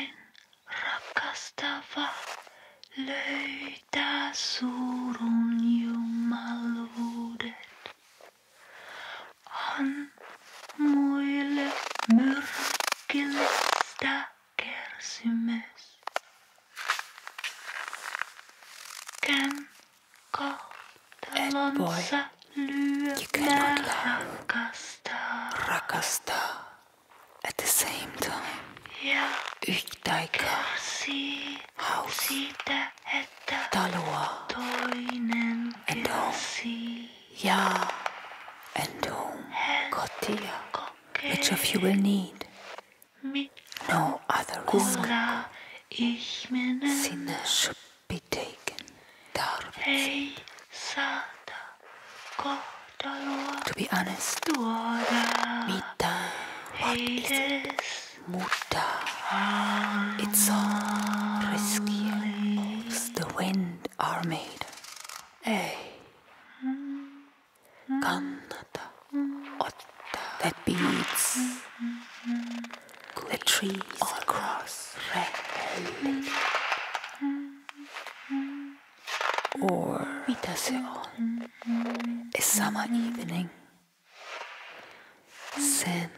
Vain rakastava löytää surun jumaluudet. Han muille myrkillistä kärsimys. Kän kohtalonsa lyö nää rakastaa. At the same time. Ja kärsii siitä, että toinen kärsii. And home. Kotia. Which of you will need? No other reason. Sinne should be taken. Ei saata kohdalua. To be honest. Mitä? What is it? Mutta, it's all risky. Moves the wind are made. Ei, kannata ottaa. That beats the trees all across red. Or mitä se on? A summer evening. Sen.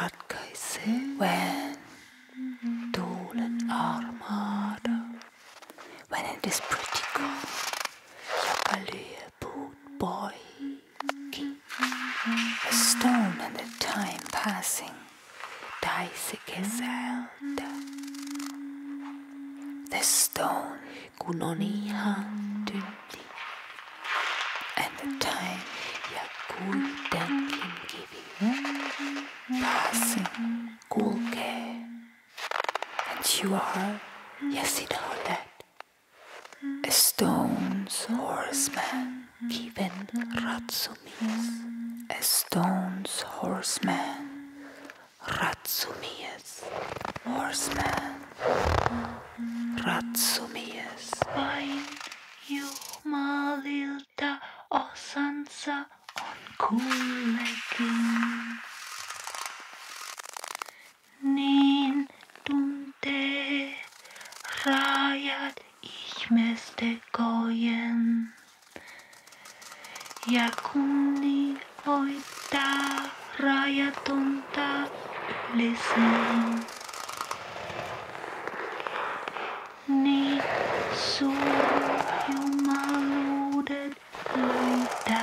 Ratkaise when tuulen armada. When it is pretty cold, joka lyö puut poikki. A stone and a time passing, taisi kesältä. The stone, kun on ihan tynti. And the time, ja kuitenkin kivi. Passing, kulkee. And you are, yes, it all that. A stone's horseman, given Ratsumies. A stone's horseman, Ratsumies. Horseman, Ratsumies. Vain jumalilta osansa on kullekin. Niin tuntee rajat ihmistekojen ja kunnioittaa rajatonta ylisen. Niin surun jumaluudet löytää.